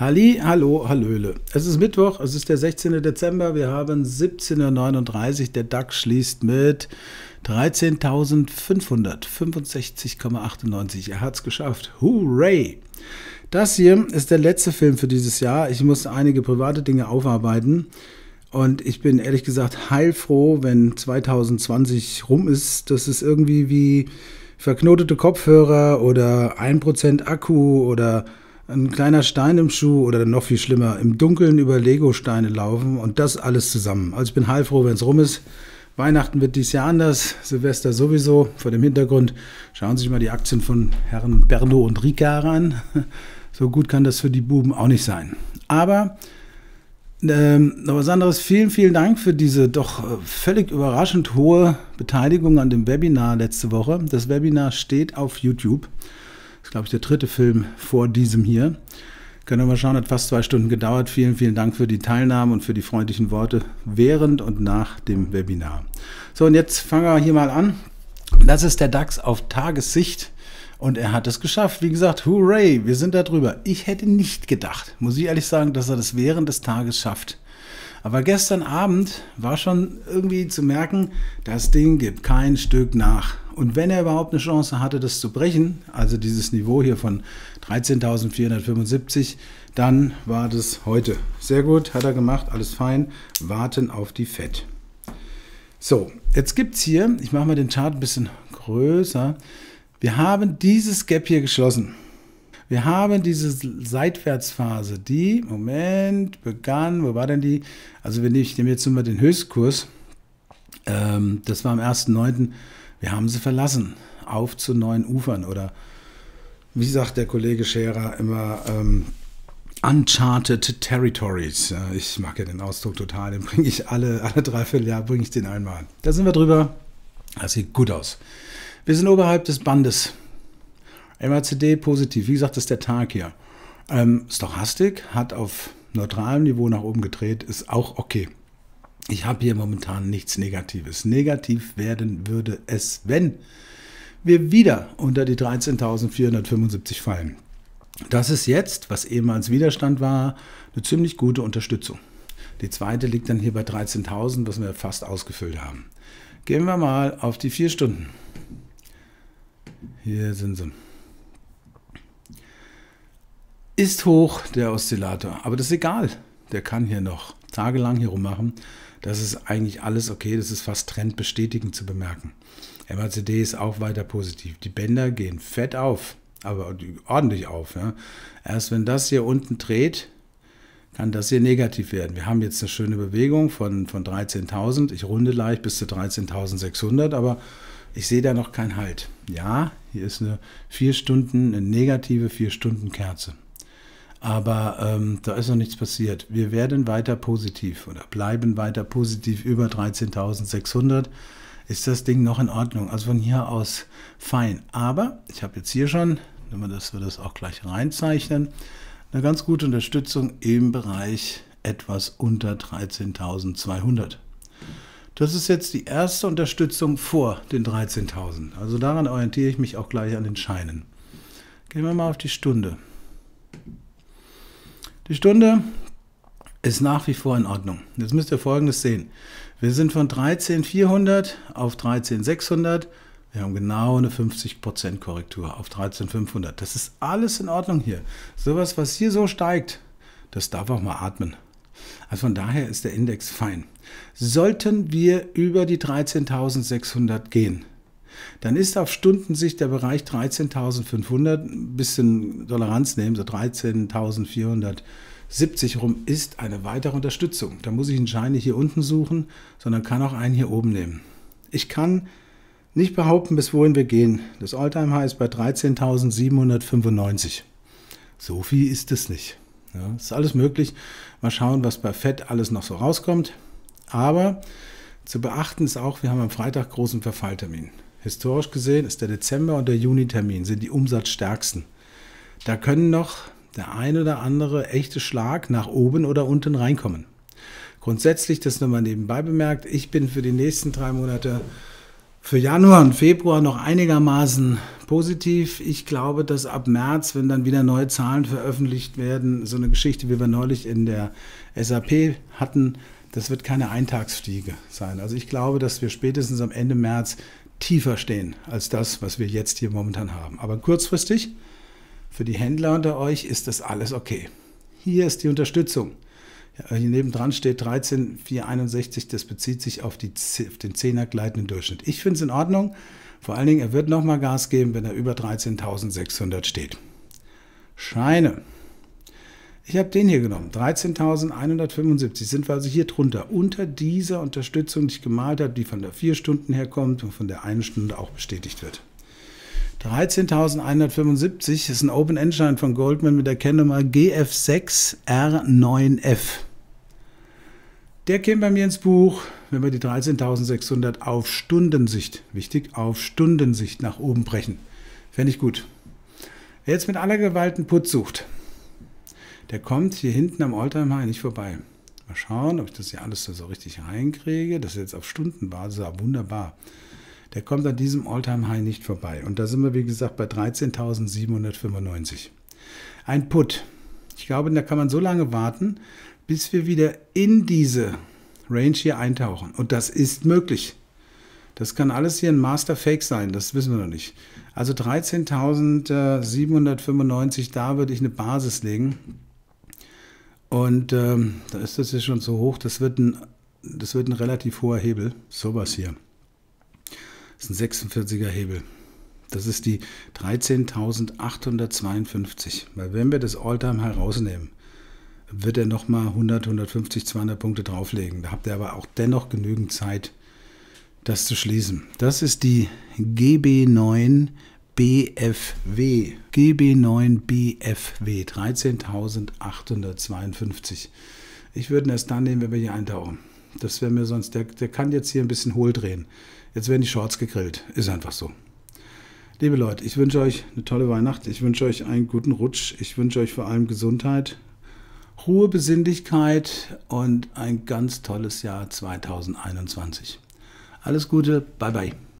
Halli, hallo, hallöle. Es ist Mittwoch, es ist der 16. Dezember, wir haben 17.39 Uhr. Der DAX schließt mit 13.565,98. Er hat es geschafft. Hooray! Das hier ist der letzte Film für dieses Jahr. Ich musste einige private Dinge aufarbeiten. Und ich bin ehrlich gesagt heilfroh, wenn 2020 rum ist. Das ist irgendwie wie verknotete Kopfhörer oder 1% Akku oder ein kleiner Stein im Schuh oder noch viel schlimmer, im Dunkeln über Lego-Steine laufen und das alles zusammen. Also ich bin heilfroh, wenn es rum ist. Weihnachten wird dieses Jahr anders, Silvester sowieso. Vor dem Hintergrund schauen Sie sich mal die Aktien von Herren Berno und Ricard an. So gut kann das für die Buben auch nicht sein. Aber noch was anderes. Vielen, vielen Dank für diese doch völlig überraschend hohe Beteiligung an dem Webinar letzte Woche. Das Webinar steht auf YouTube. Das ist, glaube ich, der dritte Film vor diesem hier. Können wir mal schauen, hat fast 2 Stunden gedauert. Vielen, vielen Dank für die Teilnahme und für die freundlichen Worte während und nach dem Webinar. So, und jetzt fangen wir hier mal an. Das ist der DAX auf Tagessicht. Und er hat es geschafft. Wie gesagt, hooray, wir sind da drüber. Ich hätte nicht gedacht, muss ich ehrlich sagen, dass er das während des Tages schafft. Aber gestern Abend war schon irgendwie zu merken, das Ding gibt kein Stück nach. Und wenn er überhaupt eine Chance hatte, das zu brechen, also dieses Niveau hier von 13.475, dann war das heute. Sehr gut, hat er gemacht, alles fein. Warten auf die FED. So, jetzt gibt es hier, ich mache mal den Chart ein bisschen größer, wir haben dieses Gap hier geschlossen. Wir haben diese Seitwärtsphase, die, Moment, begann, wo war denn die? Also wenn ich nehme jetzt nur mal den Höchstkurs, das war am 1.9., wir haben sie verlassen, auf zu neuen Ufern oder wie sagt der Kollege Scherer immer, Uncharted Territories. Ja, ich mag ja den Ausdruck total, den bringe ich alle 3/4 Jahr, bringe ich den einmal. Da sind wir drüber, das sieht gut aus. Wir sind oberhalb des Bandes. MACD positiv, wie gesagt, das ist der Tag hier. Stochastik hat auf neutralem Niveau nach oben gedreht, ist auch okay. Ich habe hier momentan nichts Negatives. Negativ werden würde es, wenn wir wieder unter die 13.475 fallen. Das ist jetzt, was ehemals Widerstand war, eine ziemlich gute Unterstützung. Die zweite liegt dann hier bei 13.000, was wir fast ausgefüllt haben. Gehen wir mal auf die 4 Stunden. Hier sind sie. Ist hoch, der Oszillator. Aber das ist egal. Der kann hier noch tagelang hier rummachen. Das ist eigentlich alles okay. Das ist fast trendbestätigend zu bemerken. MACD ist auch weiter positiv. Die Bänder gehen fett auf, aber ordentlich auf. Ja. Erst wenn das hier unten dreht, kann das hier negativ werden. Wir haben jetzt eine schöne Bewegung von 13.000. Ich runde leicht bis zu 13.600, aber ich sehe da noch keinen Halt. Ja, hier ist eine 4 Stunden, eine negative 4-Stunden-Kerze. Aber da ist noch nichts passiert. Wir werden weiter positiv oder bleiben weiter positiv über 13.600. Ist das Ding noch in Ordnung? Also von hier aus fein. Aber ich habe jetzt hier schon, dass wir das auch gleich reinzeichnen, eine ganz gute Unterstützung im Bereich etwas unter 13.200. Das ist jetzt die erste Unterstützung vor den 13.000. Also daran orientiere ich mich auch gleich an den Scheinen. Gehen wir mal auf die Stunde. Die Stunde ist nach wie vor in Ordnung. Jetzt müsst ihr Folgendes sehen. Wir sind von 13.400 auf 13.600. Wir haben genau eine 50% Korrektur auf 13.500. Das ist alles in Ordnung hier. Sowas, was hier so steigt, das darf auch mal atmen. Also von daher ist der Index fein. Sollten wir über die 13.600 gehen, dann ist auf Stundensicht der Bereich 13.500, ein bisschen Toleranz nehmen, so 13.470 rum, ist eine weitere Unterstützung. Da muss ich einen Schein nicht hier unten suchen, sondern kann auch einen hier oben nehmen. Ich kann nicht behaupten, bis wohin wir gehen. Das All-Time-High ist bei 13.795. So viel ist es nicht. Ja, ist alles möglich. Mal schauen, was bei FED alles noch so rauskommt. Aber zu beachten ist auch, wir haben am Freitag großen Verfalltermin. Historisch gesehen ist der Dezember und der Juni-Termin sind die umsatzstärksten. Da können noch der ein oder andere echte Schlag nach oben oder unten reinkommen. Grundsätzlich, das nochmal nebenbei bemerkt, ich bin für die nächsten 3 Monate für Januar und Februar noch einigermaßen positiv. Ich glaube, dass ab März, wenn dann wieder neue Zahlen veröffentlicht werden, so eine Geschichte, wie wir neulich in der SAP hatten, das wird keine Eintagsfliege sein. Also ich glaube, dass wir spätestens am Ende März tiefer stehen als das, was wir jetzt hier momentan haben. Aber kurzfristig, für die Händler unter euch, ist das alles okay. Hier ist die Unterstützung. Ja, hier nebendran steht 13,461, das bezieht sich auf den 10er gleitenden Durchschnitt. Ich finde es in Ordnung. Vor allen Dingen, er wird nochmal Gas geben, wenn er über 13.600 steht. Scheine. Ich habe den hier genommen, 13.175, sind wir also hier drunter, unter dieser Unterstützung, die ich gemalt habe, die von der 4 Stunden herkommt und von der 1 Stunde auch bestätigt wird. 13.175 ist ein Open-End-Schein von Goldman mit der Kennnummer GF6R9F. Der käme bei mir ins Buch, wenn wir die 13.600 auf Stundensicht, wichtig, auf Stundensicht nach oben brechen. Fände ich gut. Wer jetzt mit aller Gewalt einen Putz sucht, der kommt hier hinten am All-Time-High nicht vorbei. Mal schauen, ob ich das hier alles so richtig reinkriege. Das ist jetzt auf Stundenbasis, aber wunderbar. Der kommt an diesem All-Time-High nicht vorbei. Und da sind wir, wie gesagt, bei 13.795. Ein Put. Ich glaube, da kann man so lange warten, bis wir wieder in diese Range hier eintauchen. Und das ist möglich. Das kann alles hier ein Master-Fake sein, das wissen wir noch nicht. Also 13.795, da würde ich eine Basis legen. Und da ist das hier schon so hoch, das wird ein relativ hoher Hebel. Sowas hier. Das ist ein 46er Hebel. Das ist die 13.852. Weil wenn wir das All-Time herausnehmen, wird er nochmal 100, 150, 200 Punkte drauflegen. Da habt ihr aber auch dennoch genügend Zeit, das zu schließen. Das ist die GB9BFW. GB9BFW, 13.852. Ich würde ihn erst dann nehmen, wenn wir hier eintauchen. Das wäre mir sonst, der kann jetzt hier ein bisschen hohl drehen. Jetzt werden die Shorts gegrillt. Ist einfach so. Liebe Leute, ich wünsche euch eine tolle Weihnacht. Ich wünsche euch einen guten Rutsch. Ich wünsche euch vor allem Gesundheit, Ruhe, Besinnlichkeit und ein ganz tolles Jahr 2021. Alles Gute, bye bye.